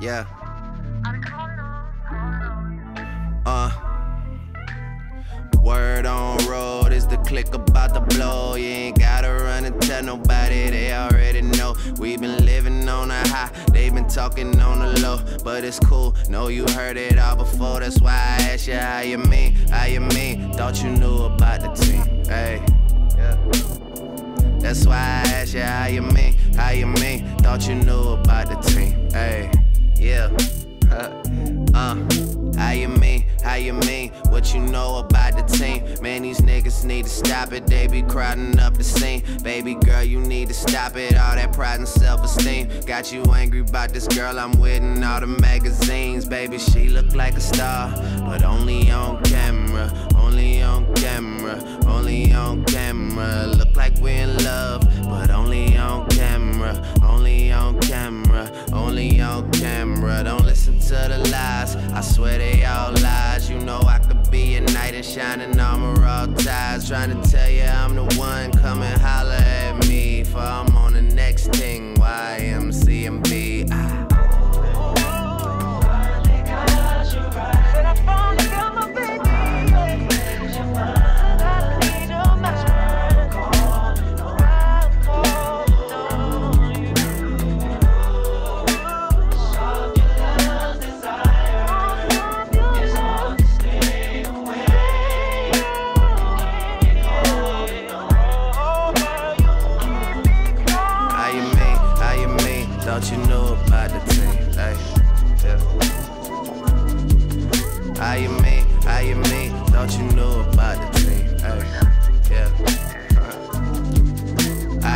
Yeah. Word on road is the click about to blow. You ain't gotta run and tell nobody, they already know. We've been living on a high, they've been talking on the low. But it's cool, know you heard it all before. That's why I asked you how you mean, how you mean. Thought you knew about the team, hey. Yeah. That's why I asked you how you mean, how you mean. Thought you knew about the team, hey. Yeah. How you mean, how you mean, what you know about the team. Man, these niggas need to stop it, they be crowding up the scene. Baby girl, you need to stop it, all that pride and self-esteem. Got you angry about this girl I'm with in all the magazines. Baby, she look like a star, but only on camera. Only on camera, only on camera. Look like we're in love, but only on camera. Only on camera, only on camera. Don't listen to the lies, I swear they all lies. You know I could be a knight in shining armor, all ties. Trying to tell you I'm the one, come and holler at me, for I'm on the next thing. YMCMB. Thought you knew about the team, ay, yeah. How you mean, thought you knew about the team, ay, yeah.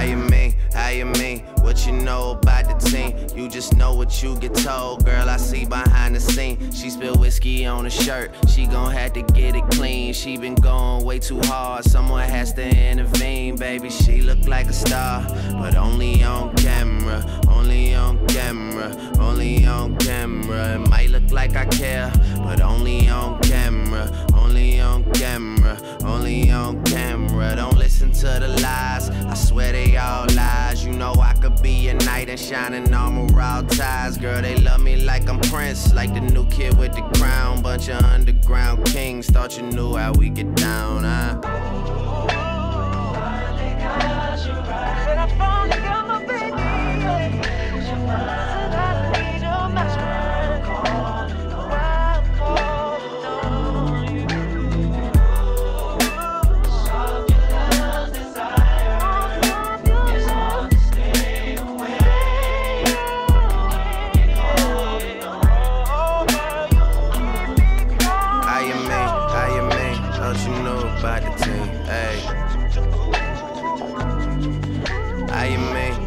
How you mean, what you know about the team. You just know what you get told, girl, I see behind the scene. She spilled whiskey on her shirt, she gon' have to get it clean. She been going way too hard, someone has to intervene. Baby, she look like a star, but only on camera. Only on camera, only on camera. It might look like I care, but only on camera. Only on camera, only on camera. Don't listen to the lies, I swear they all lies. You know I could be a knight in shining armor, all ties. Girl, they love me like I'm Prince, like the new kid with the crown. Bunch of underground kings, thought you knew how we get down, huh?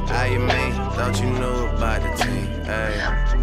How you mean, thought you knew about the team, ayy.